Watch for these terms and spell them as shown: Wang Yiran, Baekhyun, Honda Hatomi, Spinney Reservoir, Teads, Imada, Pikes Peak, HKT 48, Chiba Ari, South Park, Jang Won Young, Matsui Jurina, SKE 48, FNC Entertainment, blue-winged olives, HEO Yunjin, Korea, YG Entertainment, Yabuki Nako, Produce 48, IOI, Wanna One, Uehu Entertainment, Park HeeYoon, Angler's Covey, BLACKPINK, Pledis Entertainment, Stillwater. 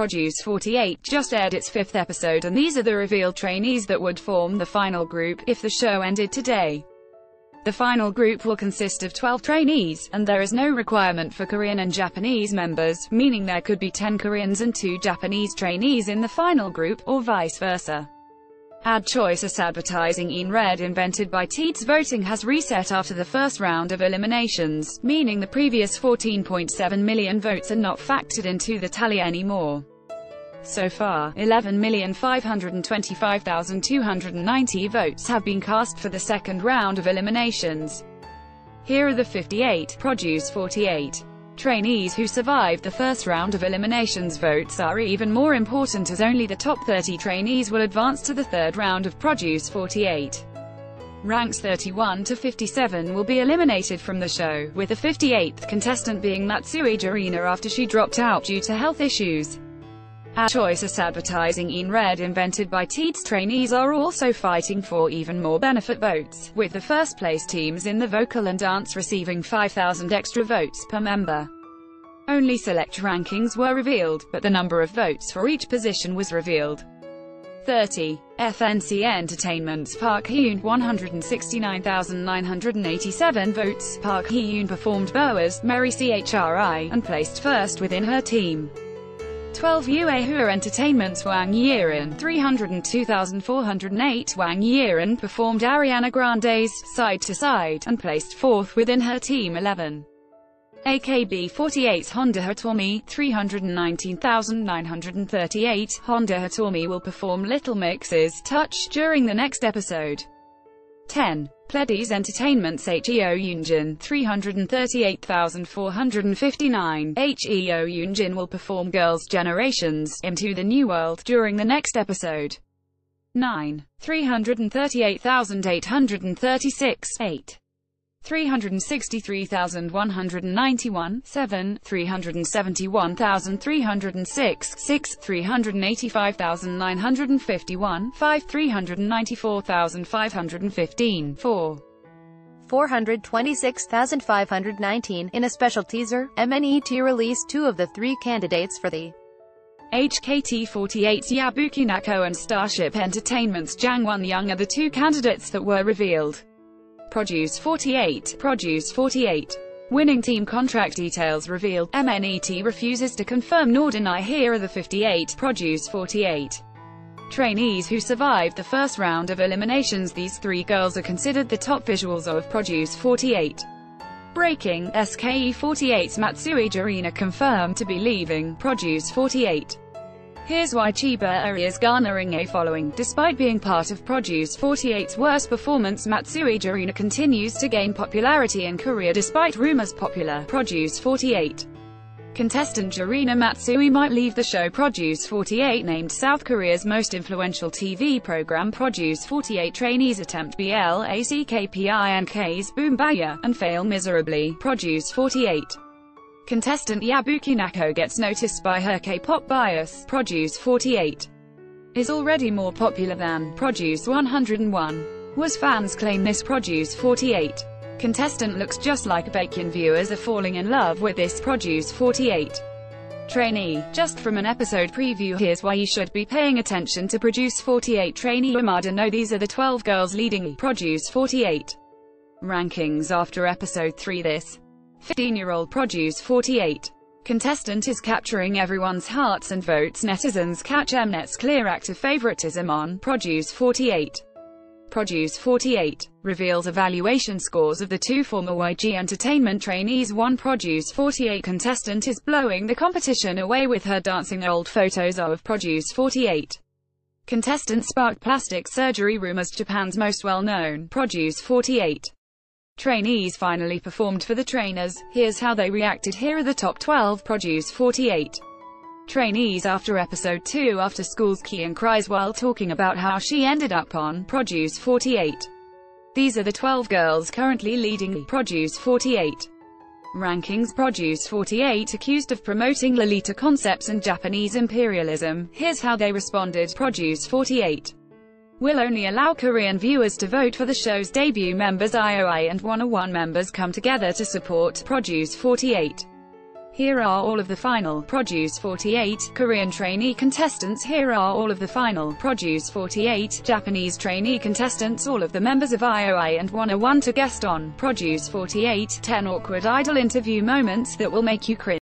Produce 48 just aired its 5th episode, and these are the revealed trainees that would form the final group, if the show ended today. The final group will consist of 12 trainees, and there is no requirement for Korean and Japanese members, meaning there could be 10 Koreans and 2 Japanese trainees in the final group, or vice versa. Ad choices advertising in red invented by Teads voting has reset after the first round of eliminations, meaning the previous 14.7 million votes are not factored into the tally anymore. So far, 11,525,290 votes have been cast for the second round of eliminations. Here are the 58 Produce 48 trainees who survived the first round of eliminations. Votes are even more important, as only the top 30 trainees will advance to the third round of Produce 48. Ranks 31 to 57 will be eliminated from the show, with the 58th contestant being Matsui Jurina after she dropped out due to health issues. Ad choices advertising in red invented by Teads trainees are also fighting for even more benefit votes, with the first place teams in the vocal and dance receiving 5,000 extra votes per member. Only select rankings were revealed, but the number of votes for each position was revealed. 30. FNC Entertainment's Park HeeYoon, 169,987 votes. Park HeeYoon performed Boa's Merry Chri and placed first within her team. 12. Uehu Entertainment's Wang Yiran, 302,408. Wang Yiran performed Ariana Grande's Side to Side and placed 4th within her team. 11. AKB48's Honda Hatomi, 319,938. Honda Hatomi will perform Little Mix's Touch during the next episode. 10. Pledis Entertainment's HEO Yunjin, 338,459. HEO Yunjin will perform Girls' Generation's Into the New World during the next episode. 9. 338,836. 8. 363,191. 7. 371,306. 6. 385,951. 5. 394,515. 4. 426,519. In a special teaser, MNET released 2 of the 3 candidates for the HKT 48's Yabuki Nako and Starship Entertainment's Jang Won Young are the 2 candidates that were revealed. Produce 48 winning team contract details revealed. MNET refuses to confirm nor deny. Here are the 58 Produce 48 trainees who survived the first round of eliminations. These 3 girls are considered the top visuals of Produce 48, breaking SKE 48's Matsui Jurina, confirmed to be leaving Produce 48. Here's why Chiba Ari is garnering a following. Despite being part of Produce 48's worst performance, Matsui Jurina continues to gain popularity in Korea despite rumors. Popular Produce 48 contestant Jurina Matsui might leave the show. Produce 48 named South Korea's most influential TV program Produce 48 trainees attempt BLACKPINK's Boom Baya, and fail miserably. Produce 48 contestant Yabuki Nako gets noticed by her K-pop bias. Produce 48 is already more popular than Produce 101 was. Fans claim this Produce 48 contestant looks just like Baekhyun. Viewers are falling in love with this Produce 48 trainee. Just from an episode preview, here's why you should be paying attention to Produce 48 trainee Imada. No, these are the 12 girls leading Produce 48 rankings after episode 3. This 15-year-old Produce 48 contestant is capturing everyone's hearts and votes. Netizens catch Mnet's clear act of favoritism on Produce 48. Produce 48 reveals evaluation scores of the 2 former YG Entertainment trainees. 1 Produce 48 contestant is blowing the competition away with her dancing. Old photos of Produce 48 contestant sparked plastic surgery rumors. Japan's most well-known Produce 48 trainees finally performed for the trainers. Here's how they reacted. Here are the top 12 Produce 48 trainees after episode 2. After school's Kian cries while talking about how she ended up on Produce 48. These are the 12 girls currently leading Produce 48 rankings. Produce 48 accused of promoting Lolita concepts and Japanese imperialism. Here's how they responded. Produce 48 will only allow Korean viewers to vote for the show's debut members. IOI and Wanna One members come together to support Produce 48. Here are all of the final Produce 48 Korean trainee contestants. Here are all of the final Produce 48 Japanese trainee contestants. All of the members of IOI and Wanna One to guest on Produce 48. 10 awkward idol interview moments that will make you cringe.